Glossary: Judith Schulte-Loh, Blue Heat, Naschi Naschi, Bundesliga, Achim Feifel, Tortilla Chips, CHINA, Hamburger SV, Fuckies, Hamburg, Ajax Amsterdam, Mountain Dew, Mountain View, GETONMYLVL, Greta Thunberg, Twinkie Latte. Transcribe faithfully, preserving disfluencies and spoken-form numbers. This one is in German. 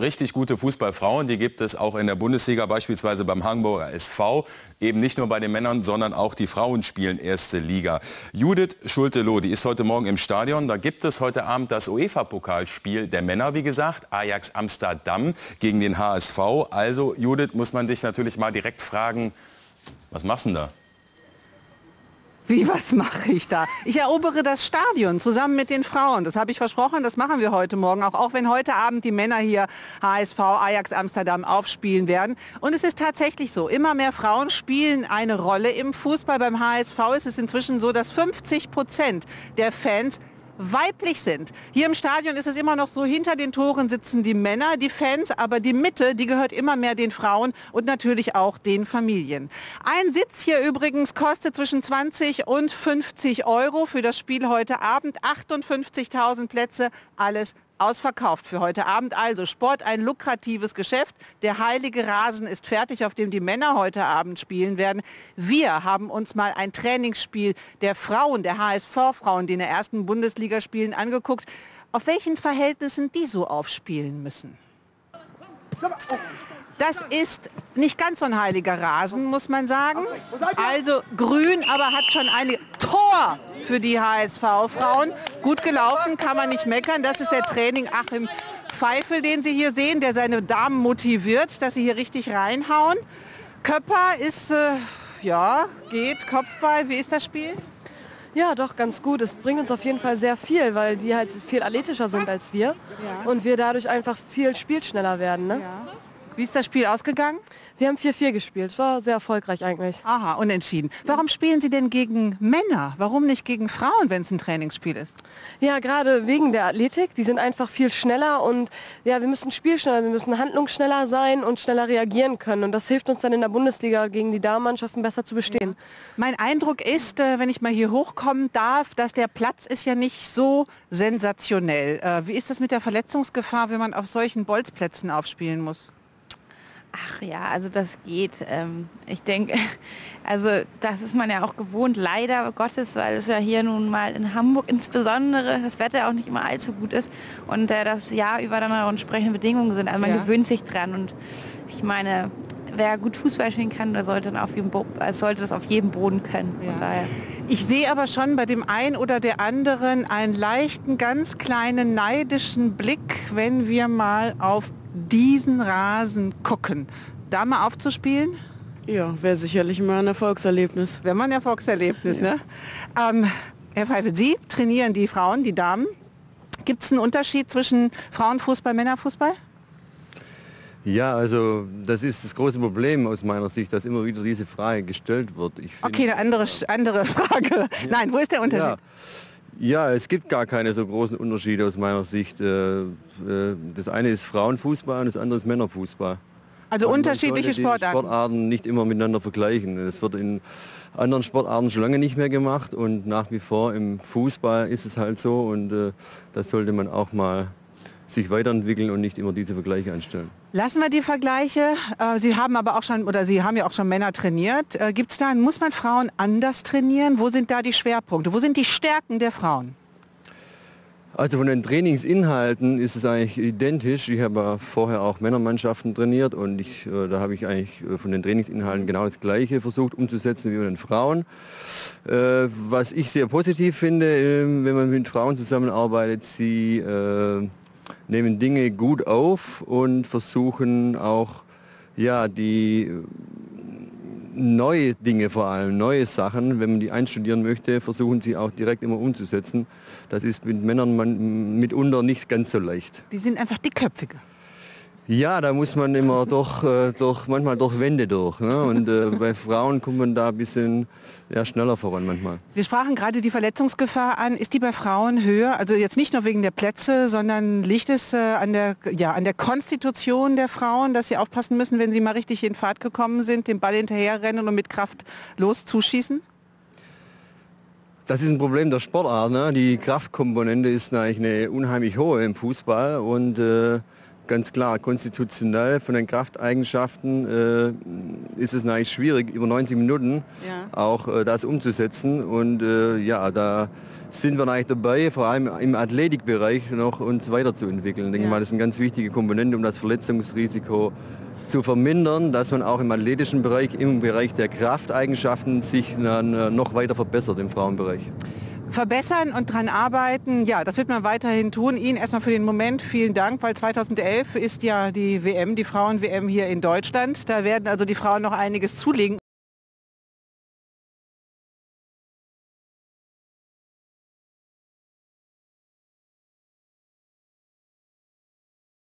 richtig gute Fußballfrauen, die gibt es auch in der Bundesliga, beispielsweise beim Hamburger S V, eben nicht nur bei den Männern, sondern auch die Frauen spielen erste Liga. Judith Schulte-Loh, die ist heute Morgen im Stadion, da gibt es heute Abend das UEFA-Pokalspiel der Männer, wie gesagt, Ajax Amsterdam gegen den H S V. Also Judith, muss man dich natürlich mal direkt fragen, was machst du denn da? Wie, was mache ich da? Ich erobere das Stadion zusammen mit den Frauen. Das habe ich versprochen, das machen wir heute Morgen. Auch, auch wenn heute Abend die Männer hier H S V, Ajax Amsterdam aufspielen werden. Und es ist tatsächlich so, immer mehr Frauen spielen eine Rolle im Fußball. Beim H S V ist es inzwischen so, dass fünfzig Prozent der Fans weiblich sind. Hier im Stadion ist es immer noch so, hinter den Toren sitzen die Männer, die Fans, aber die Mitte, die gehört immer mehr den Frauen und natürlich auch den Familien. Ein Sitz hier übrigens kostet zwischen zwanzig und fünfzig Euro für das Spiel heute Abend. achtundfünfzigtausend Plätze, alles ausverkauft für heute Abend. Also Sport, ein lukratives Geschäft. Der heilige Rasen ist fertig, auf dem die Männer heute Abend spielen werden. Wir haben uns mal ein Trainingsspiel der Frauen, der H S V-Frauen, die in der ersten Bundesliga spielen, angeguckt. Auf welchen Verhältnissen die so aufspielen müssen. Das ist nicht ganz so ein heiliger Rasen, muss man sagen. Also grün, aber hat schon einige... Tor für die H S V-Frauen. Gut gelaufen, kann man nicht meckern. Das ist der Trainer Achim Feifel, den Sie hier sehen, der seine Damen motiviert, dass sie hier richtig reinhauen. Köpper ist, äh, ja, geht, Kopfball. Wie ist das Spiel? Ja, doch, ganz gut. Es bringt uns auf jeden Fall sehr viel, weil die halt viel athletischer sind als wir. Ja. Und wir dadurch einfach viel spielschneller werden, ne? Ja. Wie ist das Spiel ausgegangen? Wir haben vier vier gespielt. Es war sehr erfolgreich eigentlich. Aha, unentschieden. Warum spielen Sie denn gegen Männer? Warum nicht gegen Frauen, wenn es ein Trainingsspiel ist? Ja, gerade wegen der Athletik. Die sind einfach viel schneller und ja, wir müssen spielschneller, wir müssen handlungsschneller sein und schneller reagieren können. Und das hilft uns dann in der Bundesliga gegen die Damenmannschaften besser zu bestehen. Ja. Mein Eindruck ist, wenn ich mal hier hochkommen darf, dass der Platz ist ja nicht so sensationell. Wie ist das mit der Verletzungsgefahr, wenn man auf solchen Bolzplätzen aufspielen muss? Ach ja, also das geht. Ich denke, also das ist man ja auch gewohnt, leider Gottes, weil es ja hier nun mal in Hamburg insbesondere das Wetter auch nicht immer allzu gut ist und das Jahr über dann auch entsprechende Bedingungen sind. Also man ja. gewöhnt sich dran und ich meine, wer gut Fußball spielen kann, der sollte, dann auf jedem sollte das auf jedem Boden können. Ja. Von daher. Ich sehe aber schon bei dem einen oder der anderen einen leichten, ganz kleinen neidischen Blick, wenn wir mal auf diesen Rasen gucken. Da mal aufzuspielen? Ja, wäre sicherlich mal ein Erfolgserlebnis. Wenn man ein Erfolgserlebnis, ja. ne? Ähm, Herr Feifel, Sie trainieren die Frauen, die Damen. Gibt es einen Unterschied zwischen Frauenfußball, Männerfußball? Ja, also das ist das große Problem aus meiner Sicht, dass immer wieder diese Frage gestellt wird. Ich find, okay, eine andere, andere Frage. Nein, wo ist der Unterschied? Ja. Ja, es gibt gar keine so großen Unterschiede aus meiner Sicht. Das eine ist Frauenfußball und das andere ist Männerfußball. Also und unterschiedliche Sportarten. Sportarten nicht immer miteinander vergleichen. Das wird in anderen Sportarten schon lange nicht mehr gemacht und nach wie vor im Fußball ist es halt so und das sollte man auch mal sich weiterentwickeln und nicht immer diese Vergleiche anstellen. Lassen wir die Vergleiche. Sie haben aber auch schon, oder Sie haben ja auch schon Männer trainiert. Gibt's da, muss man Frauen anders trainieren? Wo sind da die Schwerpunkte? Wo sind die Stärken der Frauen? Also von den Trainingsinhalten ist es eigentlich identisch. Ich habe ja vorher auch Männermannschaften trainiert und ich, äh, da habe ich eigentlich von den Trainingsinhalten genau das Gleiche versucht umzusetzen wie bei den Frauen. Äh, was ich sehr positiv finde, äh, wenn man mit Frauen zusammenarbeitet, sie äh, nehmen Dinge gut auf und versuchen auch ja, die neue Dinge, vor allem neue Sachen, wenn man die einstudieren möchte, versuchen sie auch direkt immer umzusetzen. Das ist mit Männern man, mitunter nicht ganz so leicht. Die sind einfach dickköpfiger. Ja, da muss man immer doch, äh, doch manchmal durch Wände durch. Ne? Und äh, bei Frauen kommt man da ein bisschen ja, schneller voran manchmal. Wir sprachen gerade die Verletzungsgefahr an. Ist die bei Frauen höher? Also jetzt nicht nur wegen der Plätze, sondern liegt es äh, an der, ja, an der Konstitution der Frauen, dass sie aufpassen müssen, wenn sie mal richtig in Fahrt gekommen sind, den Ball hinterherrennen und mit Kraft loszuschießen? Das ist ein Problem der Sportart. Ne? Die Kraftkomponente ist eigentlich eine unheimlich hohe im Fußball und äh, ganz klar, konstitutionell von den Krafteigenschaften äh, ist es natürlich schwierig, über neunzig Minuten ja. auch äh, das umzusetzen. Und äh, ja, da sind wir eigentlich dabei, vor allem im Athletikbereich noch uns weiterzuentwickeln. Ich denke ja. mal, das ist eine ganz wichtige Komponente, um das Verletzungsrisiko zu vermindern, dass man auch im athletischen Bereich, im Bereich der Krafteigenschaften sich dann noch weiter verbessert im Frauenbereich. Verbessern und dran arbeiten, ja, das wird man weiterhin tun. Ihnen erstmal für den Moment vielen Dank, weil zweitausendelf ist ja die W M, die Frauen-W M hier in Deutschland. Da werden also die Frauen noch einiges zulegen.